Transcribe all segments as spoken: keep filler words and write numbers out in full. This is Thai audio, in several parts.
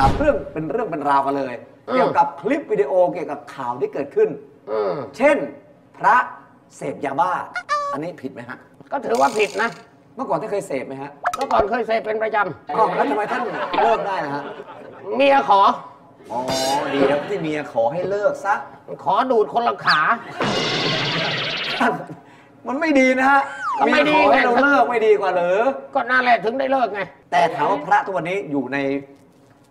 ถามเรื่องเป็นเรื่องเป็นราวกันเลยเกี่ยวกับคลิปวิดีโอเกี่ยวกับข่าวที่เกิดขึ้นเช่นพระเสพยาบ้าอันนี้ผิดไหมฮะก็ถือว่าผิดนะเมื่อก่อนท่านเคยเสพไหมฮะเมื่อก่อนเคยเสพเป็นประจำก่อนแล้วทำไมท่านเลิกได้นะฮะเมียขออ๋อดีครับที่เมียขอให้เลิกซะขอดูดคนละขามันไม่ดีนะฮะไม่ดีให้เราเลิกไม่ดีกว่าหรือก็น่าแหละถึงได้เลิกไงแต่ถามว่าพระตัวนี้อยู่ใน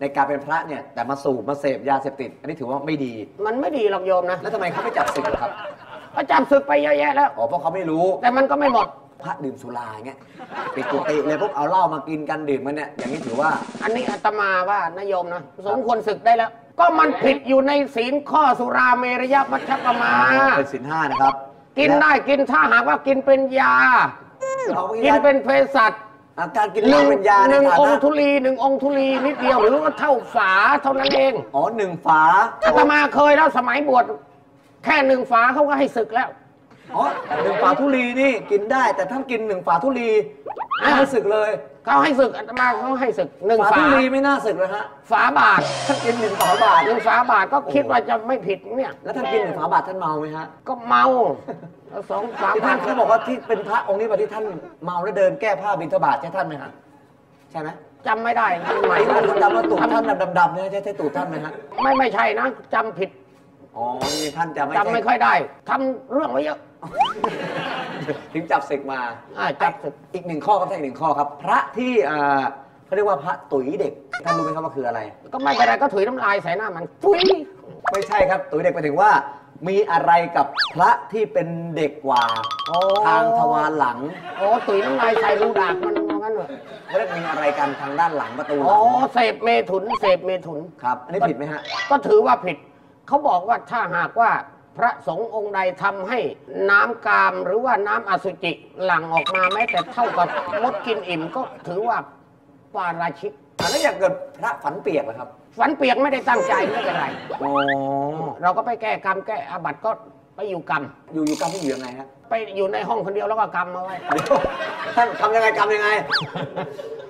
ในการเป็นพระเนี่ยแต่มาสูบมาเสพยาเสพติดอันนี้ถือว่าไม่ดีมันไม่ดีหรอกโยมนะแล้วทำไมเขาไม่จับศึกครับเขาจับศึกไปเยอะแยะแล้วอ๋อเพราะเขาไม่รู้แต่มันก็ไม่หมดพระดื่มสุราเงี้ยไปกุฏิเลยพวกเอาเหล้ามากินกันดื่มมันเนี่ยอย่างนี้ถือว่าอันนี้อาตมาว่านโยมนะสมควรศึกได้แล้วก็มันผิดอยู่ในศีลข้อสุราเมรยมัชฌิมาเป็นศีลห้านะครับกินได้กินถ้าหากว่ากินเป็นยากินเป็นเภสัชการกินเหล้าเป็นยาหนึ่งองคุลีหนึ่งองคุลีนิดเดียวหรือว่าเท่าฝาเท่านั้นเองอ๋อหนึ่งฝาอาตมาเคยแล้วสมัยบวชแค่หนึ่งฝาเขาก็ให้ศึกแล้วอ๋อหนึ่งฝาธุลีนี่กินได้แต่ท่านกินหนึ่งฝาธุลีไม่ให้ศึกเลยเขาให้ศึกอาตมาเขาให้ศึกหนึ่งฝาธุลีไม่น่าศึกเลยฮะฝาบาทท่านกินหนึ่งฝาบาทหนึ่งฝาบาทก็คิดว่าจะไม่ผิดเนี่ยแล้วท่านกินหนึ่งฝาบาทท่านเมาไหมฮะก็เมาสองฝาบาทท่านบอกว่าที่เป็นพระองค์นี้ว่าที่ท่านเมาแล้วเดินแก้ผ้าบิณฑบาตใช่ท่านไหมฮะใช่ไหมจำไม่ได้หมายถึงจำว่าตูดท่านดำๆเนี่ยใช่ใช่ตูดท่านไหมฮะไม่ไม่ใช่นะจำผิดอ๋อนี่ท่านจำไม่จำไม่ค่อยได้ทำเรื่องไว้เยอะถึงจับศึกมาจับศึกอีกหนึ่งข้อครับอีกหนึ่งข้อครับพระที่เขาเรียกว่าพระตุ๋ยเด็กท่านรู้ไหมครับว่าคืออะไรก็ไม่เป็นไรก็ถุยน้ำลายใส่หน้ามันถุยไม่ใช่ครับตุ๋ยเด็กหมายถึงว่ามีอะไรกับพระที่เป็นเด็กกว่าทางทวารหลังอ๋อตุ๋ยน้ำลายใส่รูดากมันงั้นเหรอเขาเรียกมีอะไรกันทางด้านหลังประตูอ๋อเสพเมถุนเสพเมถุนครับอันนี้ผิดไหมฮะก็ถือว่าผิดเขาบอกว่าถ้าหากว่าพระสงฆ์องค์ใดทำให้น้ำกามหรือว่าน้ำอสุจิหลั่งออกมาแม้แต่เท่ากับมดกินอิ่มก็ถือว่าปาราชิกแล้วอย่างเกิดพระฝันเปียกเหรอครับฝันเปียกไม่ได้ตั้งใจไม่เป็นไรโอ้เราก็ไปแก้กรรมแก้อาบัติก็ไปอยู่กรรมอยู่อยู่กรรมที่อยู่ยังไงฮะไปอยู่ในห้องคนเดียวแล้วก็กรรมเอาไว้ท่านทำยังไงกรรมยังไง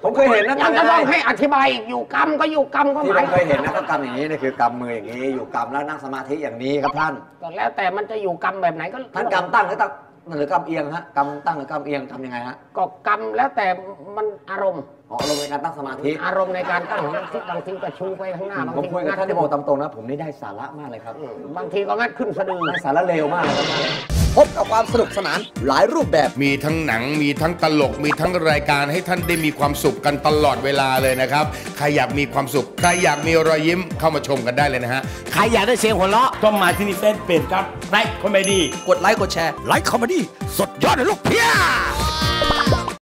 ผมเคยเห็นนะยังจะต้องให้อธิบายอยู่กรรมก็อยู่กรรมก็หมายที่ผมเคยเห็นนะกรรมอย่างนี้นี่คือกรรมมืออย่างนี้อยู่กรรมแล้วนั่งสมาธิอย่างนี้ครับท่านก็แล้วแต่มันจะอยู่กรรมแบบไหนก็ท่านกรรมตั้งหรือตั้งหรือกรรมเอียงฮะกรรมตั้งหรือกรรมเอียงกรรมยังไงฮะก็กรรมแล้วแต่มันอารมณ์อ๋ออารมณ์ในการตั้งสมาธิอารมณ์ในการตั้งของบางทีกระชูไปข้างหน้าบางทีผมคุยกับท่านที่บอกตามตรงนะผมนี่ได้สาระมากเลยครับบางทีก็งัดขึ้นสะดือได้สาระเลวมากพบกับความสนุกสนานหลายรูปแบบมีทั้งหนังมีทั้งตลกมีทั้งรายการให้ท่านได้มีความสุขกันตลอดเวลาเลยนะครับใครอยากมีความสุขใครอยากมีรอยยิ้มเข้ามาชมกันได้เลยนะฮะใครอยากได้เสียงหัวเราะก็มาที่นี่เต้นเปลี่ยนครับไลค์คอมเมดี้กดไลค์กดแชร์ไลค์คอมเมดี้สดยอดเลยลูกเพี้ย